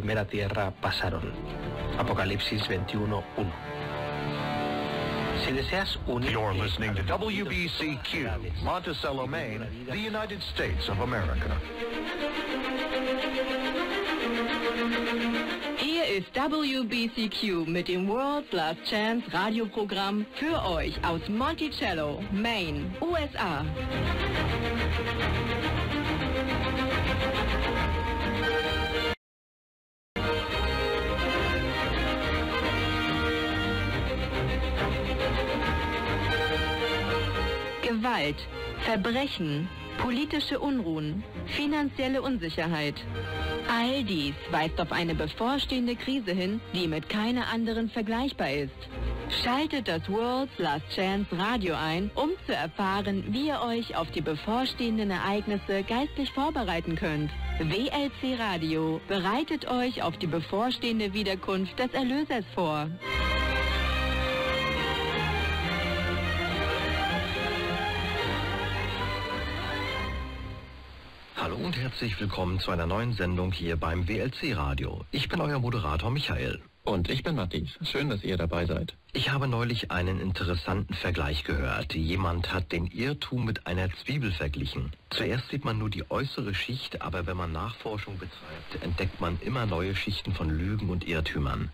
primera tierra pasaron. Apocalipsis 21:1. You're listening to WBCQ, Monticello, Maine, the United States of America. Hier ist WBCQ mit dem World's Last Chance Radioprogramm für euch aus Monticello, Maine, USA. Gewalt, Verbrechen, politische Unruhen, finanzielle Unsicherheit. All dies weist auf eine bevorstehende Krise hin, die mit keiner anderen vergleichbar ist. Schaltet das World's Last Chance Radio ein, um zu erfahren, wie ihr euch auf die bevorstehenden Ereignisse geistlich vorbereiten könnt. WLC Radio bereitet euch auf die bevorstehende Wiederkunft des Erlösers vor. Hallo und herzlich willkommen zu einer neuen Sendung hier beim WLC Radio. Ich bin euer Moderator Michael. Und ich bin Matti. Schön, dass ihr dabei seid. Ich habe neulich einen interessanten Vergleich gehört. Jemand hat den Irrtum mit einer Zwiebel verglichen. Zuerst sieht man nur die äußere Schicht, aber wenn man Nachforschung betreibt, entdeckt man immer neue Schichten von Lügen und Irrtümern.